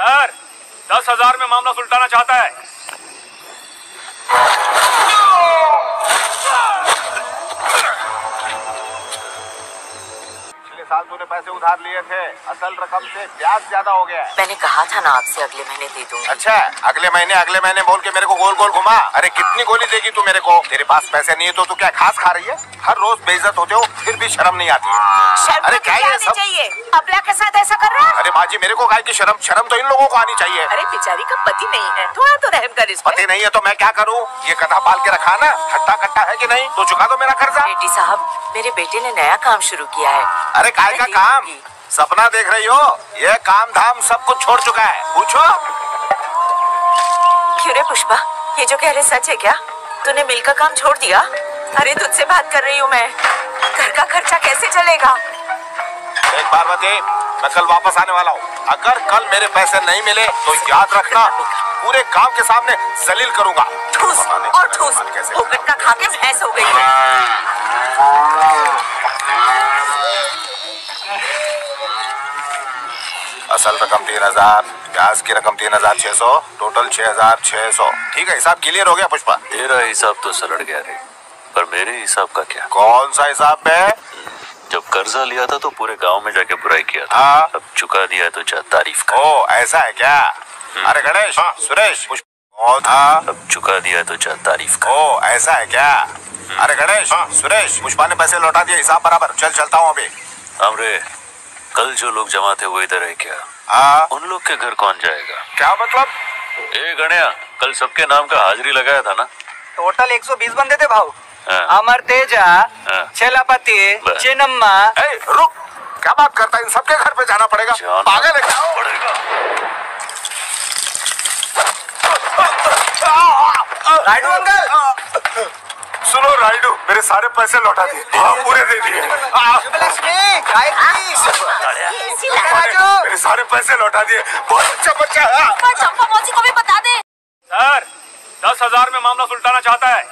Sir 10,000 में मामला सुलटाना चाहता है। पिछले साल तूने पैसे उधार लिए थे, असल रकम से ब्याज ज्यादा हो गया है। मैंने कहा था ना आपसे अगले महीने दे दूंगी। अच्छा अगले महीने बोल के मेरे को गोल गोल घुमा। अरे कितनी गोली देगी तू मेरे को? तेरे पास पैसे नहीं है तो तू क्या घास खा रही है? हर रोज बेइज्जत होते हो फिर भी शर्म नहीं आती। अरे क्या ये सब अपना के साथ ऐसा कर रहा है? अरे बाजी मेरे को काय की शर्म? शर्म तो इन लोगों को आनी चाहिए। अरे बेचारी का पति नहीं है, थोड़ा तो रहम कर। पति नहीं है तो मैं क्या करूँ? ये कथा पाल के रखा ना, खट्टा खट्टा है कि नहीं? तो चुका दो मेरा कर्जा। बेटी साहब मेरे बेटे ने नया काम शुरू किया है। अरे काय का काम? सपना देख रही हो? ये काम धाम सब कुछ छोड़ चुका है। पूछो क्यों रे पुष्पा, ये जो कह रहे सच है क्या? तूने मिल का काम छोड़ दिया? अरे तुझसे बात कर रही हूँ मैं, घर का खर्चा कैसे चलेगा? एक बार बता, मैं कल वापस आने वाला हूँ। अगर कल मेरे पैसे नहीं मिले तो याद रखना पूरे गांव के सामने जलील करूँगा। ठूस और ठूस, भूखट का खा के भैंस हो गई है। असल रकम 3,000, ब्याज की रकम 3,600, टोटल 6,600। ठीक है, हिसाब क्लियर हो गया पुष्पा? तेरा हिसाब तो सलट गया रे, पर मेरे हिसाब का क्या? कौन सा हिसाब है? जब कर्जा लिया था तो पूरे गांव में जाके बुराई किया था। हाँ। अब चुका दिया है तो जा तारीफ कर। ओ ऐसा है क्या? अरे गणेश, हाँ। सुरेश, पुष्पा। हाँ। अब चुका दिया है तो जा तारीफ कर। ओ ऐसा है क्या? अरे गणेश, हाँ। सुरेश, पुष्पा ने पैसे लौटा दिए, हिसाब बराबर। चल चलता हूँ अभी। हमरे कल जो लोग जमा थे वो इधर है क्या? हाँ। उन लोग के घर कौन जाएगा? क्या मतलब? ए गणेश, कल सबके नाम का हाजिरी लगाया था ना? टोटल 120 बंदे थे भाऊ। अमर तेजा, चेलापति, चिनम्मा। रुक, क्या बात करता है? इन सबके घर पे जाना पड़ेगा? पागल है क्या? राइडू अंकल, सुनो राइडू, मेरे सारे पैसे लौटा दिए, पूरे दे दिए। मेरे सारे पैसे लौटा दिए, बहुत अच्छा बच्चा। चंपा मौसी को भी बता दे। सर 10,000 में मामला सुलटाना चाहता है।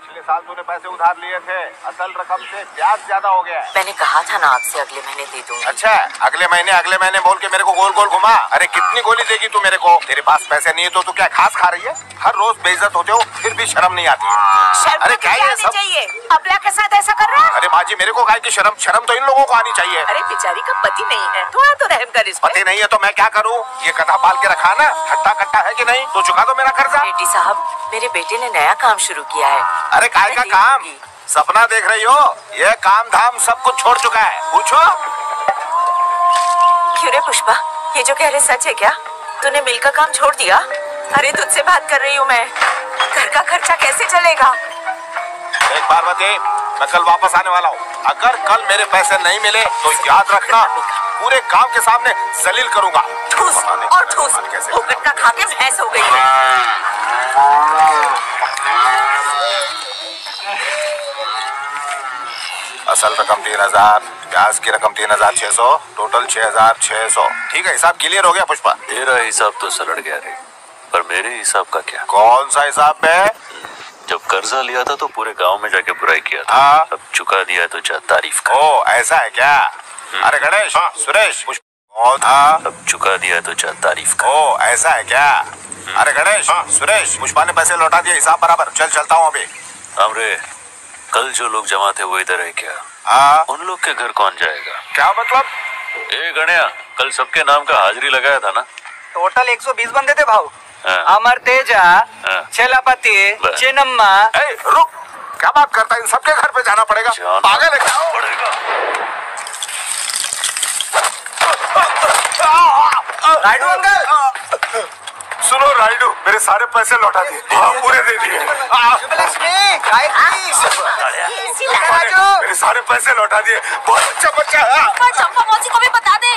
पिछले साल तूने पैसे उधार लिए थे, असल रकम से ब्याज ज्यादा हो गया है। मैंने कहा था ना आपसे अगले महीने दे दूंगी। अच्छा अगले महीने बोल के मेरे को गोल गोल घुमा। अरे कितनी गोली देगी तू मेरे को? तेरे पास पैसे नहीं है तो तू क्या घास खा रही है? हर रोज बेइज्जत होते हो फिर भी शर्म नहीं आती। अरे क्या ये सब अपना के साथ ऐसा कर रहा है? अरे बाजी मेरे को काय की शर्म? शर्म तो इन लोगों को आनी चाहिए। अरे बेचारी का पति नहीं है, थोड़ा तो रहम कर। पति नहीं है तो मैं क्या करूँ? ये कथा पाल के रखा ना, खट्टा खट्टा है कि नहीं? तो चुका दो मेरा कर्जा। बेटी साहब मेरे बेटे ने नया काम शुरू किया है। अरे काय का काम? सपना देख रही हो? ये काम धाम सब कुछ छोड़ चुका है। पूछो क्यों रे पुष्पा, ये जो कह रहे सच है क्या? तूने मिल का काम छोड़ दिया? अरे तुझसे बात कर रही हूँ मैं, घर का खर्चा कैसे चलेगा? एक बार बता, मैं कल वापस आने वाला हूँ। अगर कल मेरे पैसे नहीं मिले तो याद रखना पूरे गांव के सामने जलील करूँगा। ठूस और ठूस, भूखट का खा के भैंस हो गई है। असल रकम 3,000, ब्याज की रकम 3,600, टोटल 6,600। ठीक है, हिसाब क्लियर हो गया पुष्पा? तेरा हिसाब तो सलट गया रे, पर मेरे हिसाब का क्या? कौन सा हिसाब है? जब कर्जा लिया था तो पूरे गांव में जाके बुराई किया था। हाँ। अब चुका दिया तो जा तारीफ कर। ओ ऐसा है क्या? अरे गणेश, हाँ। सुरेश, पुष्पा। हाँ। अब चुका दिया तो जा तारीफ कर। ओ ऐसा है क्या? अरे गणेश, हाँ। सुरेश, पुष्पा ने पैसे लौटा दिए, हिसाब बराबर। चल चलता हूँ अभी। हमरे कल जो लोग जमा थे वो इधर है क्या? हाँ। उन लोग के घर कौन जाएगा? क्या मतलब? ए गणेश, कल सबके नाम का हाजिरी लगाया था ना? टोटल 120 बंदे थे भाऊ। अमर तेजा, चेलापति, चिनम्मा। रुक, क्या बात करता है? इन सबके घर पे जाना पड़ेगा? पागल है क्या? राइडू अंकल, सुनो राइडू, मेरे सारे पैसे लौटा दिए, पूरे दे दिए। मेरे सारे पैसे लौटा दिए, बहुत अच्छा बच्चा। चंपा मौसी को भी बता दे।